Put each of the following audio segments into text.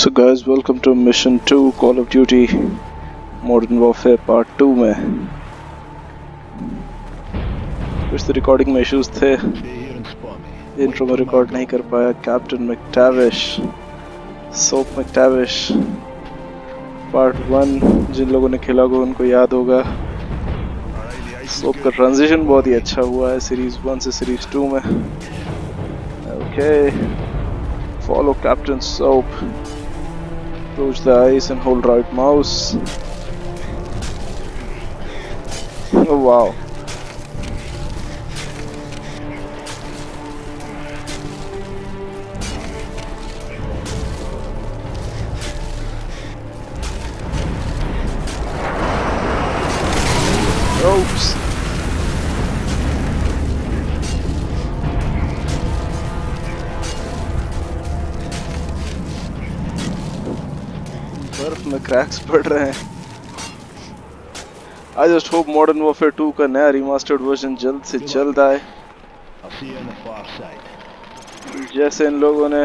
So guys, welcome to Mission 2 Call of Duty Modern Warfare Part 2 में कुछ तो recording में इश्यूज थे, इंट्रो में रिकॉर्ड नहीं कर पाया। Captain MacTavish, Soap MacTavish part 1, जिन लोगों ने खेला होगा उनको याद होगा। सोप का ट्रांजिशन बहुत ही अच्छा हुआ है सीरीज़ 1 से सीरीज़ 2 में। Okay, follow captain Soap, Approach the ice and hold right mouse. Oh wow. Oops. में क्रैक्स पड़ रहे हैं। I just hope modern Warfare 2 का नया रिमास्टर्ड वर्जन जल्द से जल्द आए, जैसे इन लोगों ने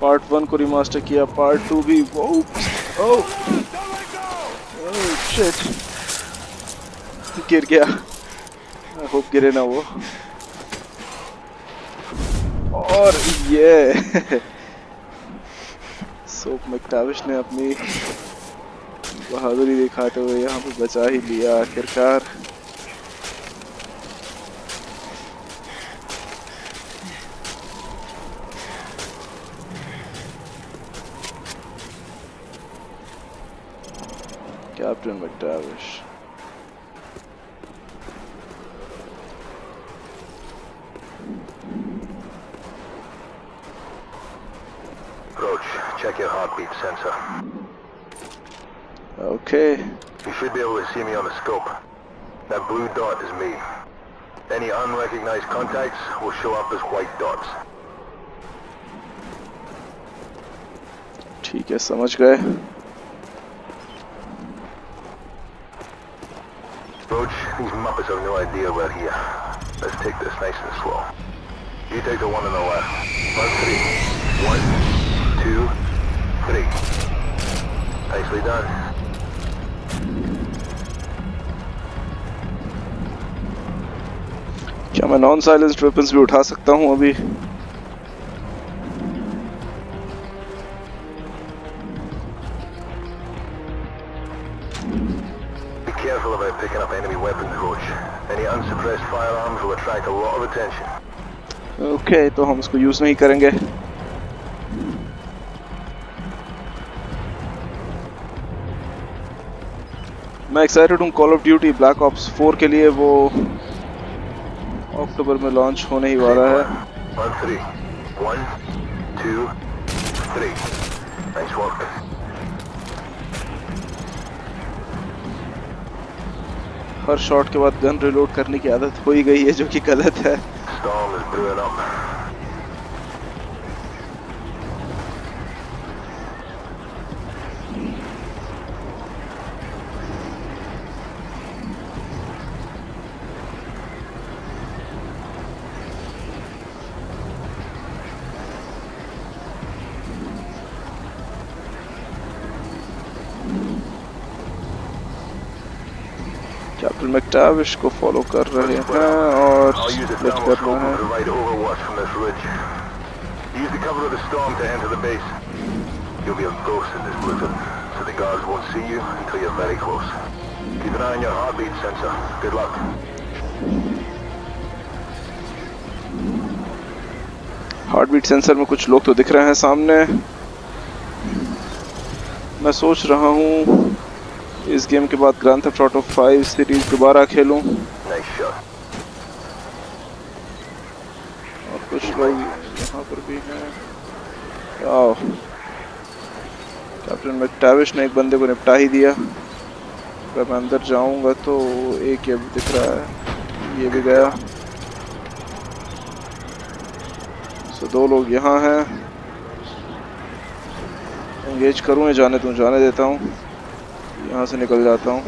पार्ट 1 को रिमास्टर किया, पार्ट 2 भी। शिट, गिर गया। आई होप गिरे ना वो। और ये सोप मैकटाविश ने अपनी बहादुरी दिखाते हुए यहाँ पे बचा ही लिया आखिरकार। Captain MacTavish, check your heartbeat sensor. Okay. You should be able to see me on the scope. That blue dot is me. Any unrecognized contacts will show up as white dots. ठीक है, समझ गए। Roach, these muppets have no idea we're here. Let's take this nice and slow. You take the one on the left. Mark 3. 1, 2, 3. Nicely done. क्या मैं non silenced weapons भी उठा सकता हूँ अभी? Be careful about picking up enemy weapons, Roach. Any unsuppressed firearms will attract a lot of attention. Okay, तो हम इसको यूज नहीं करेंगे। मैं एक्साइटेड हूँ call of duty black Ops 4 के लिए, वो अक्टूबर में लॉन्च होने ही वाला है। हर शॉट के बाद गन रिलोड करने की आदत हो ही गई है, जो कि गलत है। कैप्टन मैकटाविश को फॉलो कर रहे हैं और स्प्लिट कर रहे हैं। हार्ट बीट सेंसर में कुछ लोग तो दिख रहे हैं सामने। मैं सोच रहा हूँ इस गेम के बाद ग्रैंड थेफ्ट ऑटो 5 सीरीज दोबारा खेलूं। और कुछ लोग यहाँ पर भी हैं। कैप्टन मैकटाविश ने एक बंदे को निपटा ही दिया। अगर मैं अंदर जाऊंगा तो एक ये दिख रहा है, ये भी गया। सो 2 लोग यहाँ हैं। एंगेज करूँ या जाने दूँ? जाने देता हूँ, यहाँ से निकल जाता हूँ।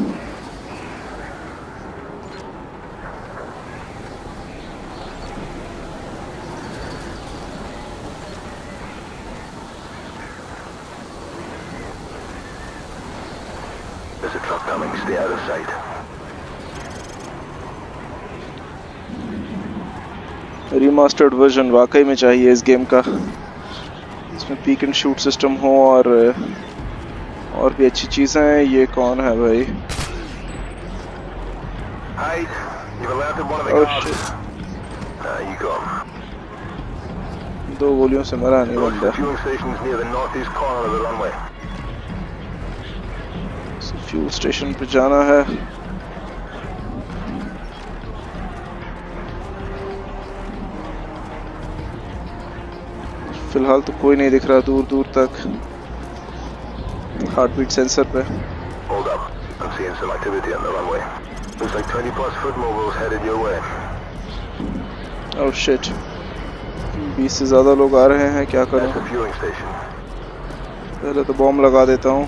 There's a truck coming. Stay out of sight. Remastered version वाकई में चाहिए इस गेम का. इसमें peek and shoot system हो और भी अच्छी चीजें हैं. ये कौन है भाई? दो गोलियों से मरा नहीं बंदा. फ्यूल स्टेशन पे जाना है. फिलहाल तो कोई नहीं दिख रहा दूर दूर तक. हार्ट बीट सेंसर पे ओह शिट 20 से ज्यादा लोग आ रहे हैं. क्या करूं? पहले तो बॉम्ब लगा देता हूं.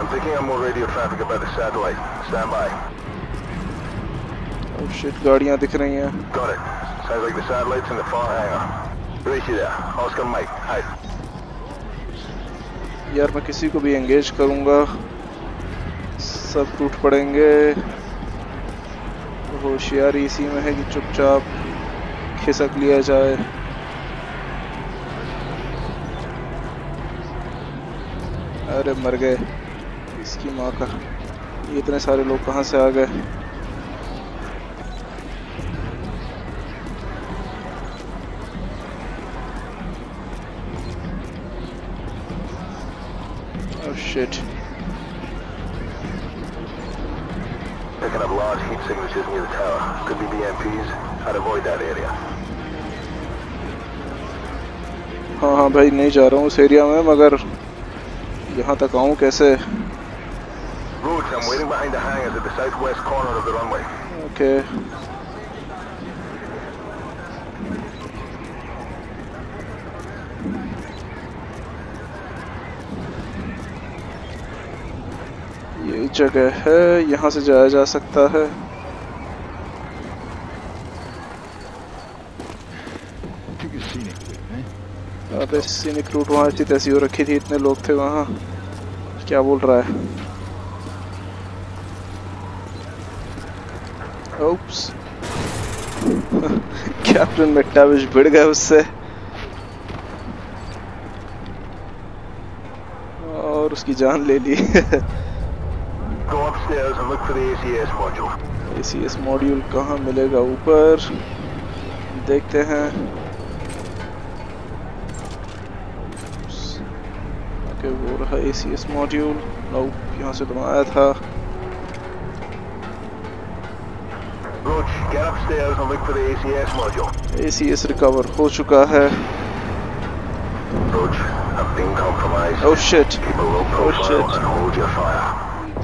I'm picking up more radio traffic about the satellite. Stand by. Oh shit, गाड़ियाँ दिख रही हैं. Got it. Sounds like the satellites in the far hangar. Reach you there. Oscar Mike. Hi. यार मैं किसी को भी engage करूँगा. सब टूट पड़ेंगे. होशियारी इसी में है कि चुपचाप खिसक लिया जाए. अरे मर गए इसकी माँ का. इतने सारे लोग कहाँ से आ गए? Oh shit. Picking up large heat signatures near the tower. Could be BMPs. I'd avoid that area. हाँ हाँ भाई नहीं जा रहा हूँ उस एरिया में मगर यहाँ तक आऊँ कैसे? Roach, I'm waiting behind the hangars at the southwest corner of the runway. Okay. ये जगह है यहाँ से जाया जा सकता है. अबे सीनिक रूट वहाँ अच्छी तैसी हो रखी थी. इतने लोग थे वहाँ. क्या बोल रहा है? ओप्स कैप्टन मैक्टाविश भिड़ गए उससे. और उसकी जान ले ली. Go upstairs and look for the ACS module. ACS module कहाँ मिलेगा? ऊपर देखते हैं. वो रहा ACS मॉड्यूल. यहाँ से तो आया था. Roach, get upstairs and look for the ACS module. ACS recover हो चुका है. Roach, I've been compromised. Oh shit. Oh shit. Hold your fire.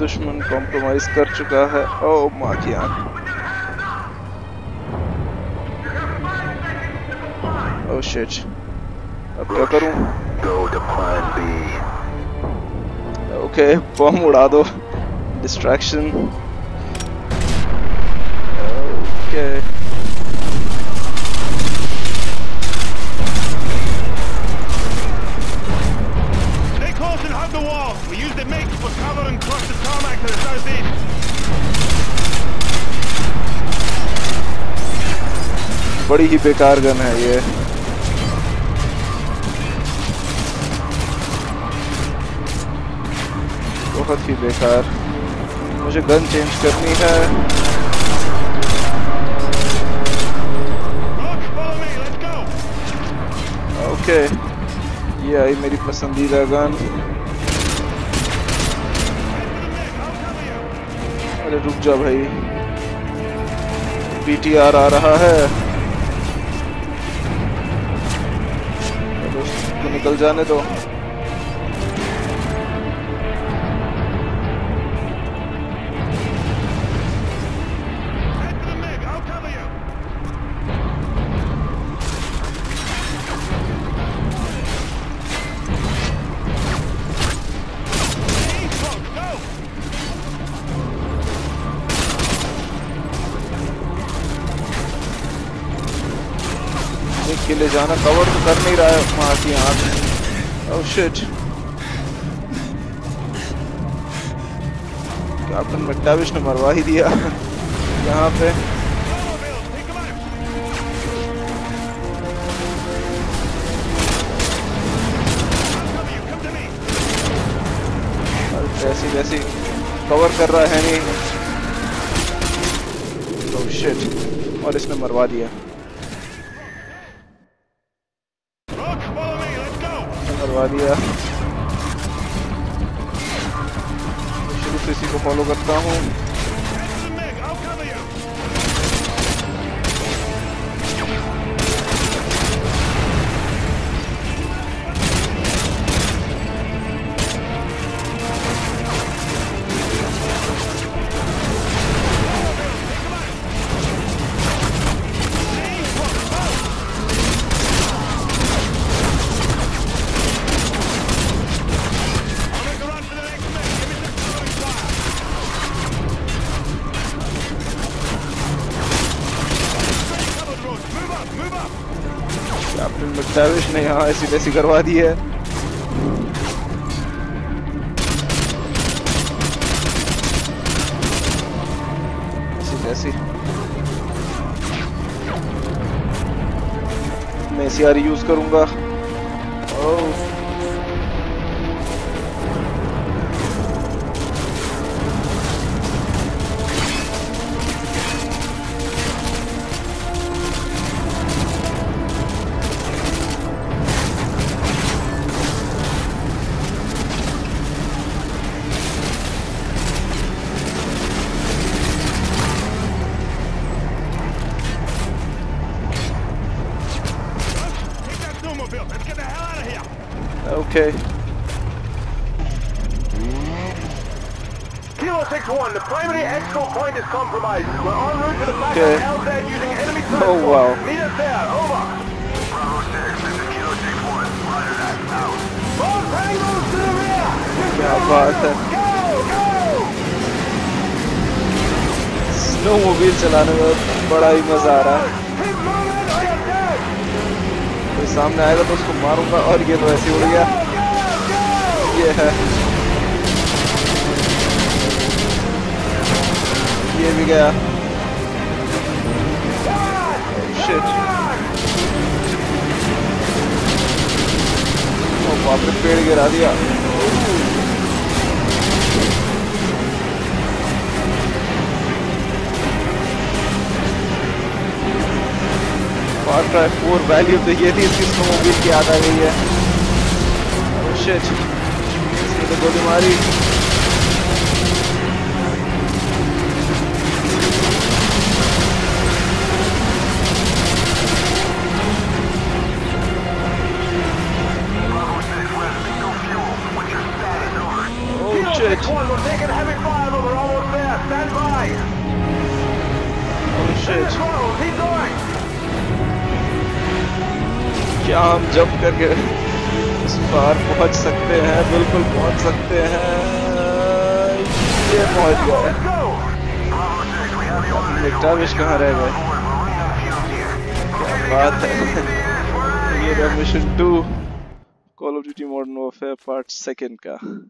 दुश्मन कॉम्प्रोमाइज कर चुका है. Oh माँ की आँख. Oh shit. अब क्या करूँ? Go to plan B. Okay, bomb उड़ा दो. Distraction. Okay. Stay close and hug the wall. We use the MiGs for cover and cross the tarmac to the southeast. बड़ी ही बेकार गन है ये. बहुत ही बेकार. मुझे गन चेंज करनी है. ओके ये आई मेरी पसंदीदा गन. अरे रुक जा भाई. BTR आ रहा है. तो निकल जाने दो. ले जाना, कवर तो कर नहीं रहा है वहाँ की यहाँ पे। ओह शिट, कैप्टन मैकटाविश ने मरवा ही दिया यहाँ पे। वैसी वैसी कवर कर रहा है नहीं। ओह शिट, और इसने मरवा दिया, मरवा दिया। शुरू से इसी को फॉलो करता हूँ। मैकटाविश ने यहाँ ऐसी वैसी करवा दी है। मैं एसीआर यूज करूंगा। ओह okay. Kilo 6-1, the primary exfil point is compromised. We're en route to the back of LZ using enemy transport. Oh wow. Meet us there, over. Bravo 6, this is Kilo 6-1. Roger that, out. Both angles to the rear! Go, go! Snowmobile चलाने में बड़ा ही मजा आ रहा है। सामने आएगा तो उसको मारूंगा। और ये तो ऐसे उड़ गया। ये है, ये भी गया। शिट, वो वापस पेड़ गिरा दिया। Far Cry 4 वैल्यू तो ये थी इसकी, स्नोमोबिल की याद आ गई है। ओह शिट, इसने गोली मारी। ओह शिट, ओह शिट, क्या हम जंप करके उस पार पहुंच सकते हैं? बिल्कुल पहुंच सकते हैं। ये पहुंच गए। मैकटाविश कहाँ रह गए? क्या बात है। ये mission 2 Call of duty modern warfare part 2 का।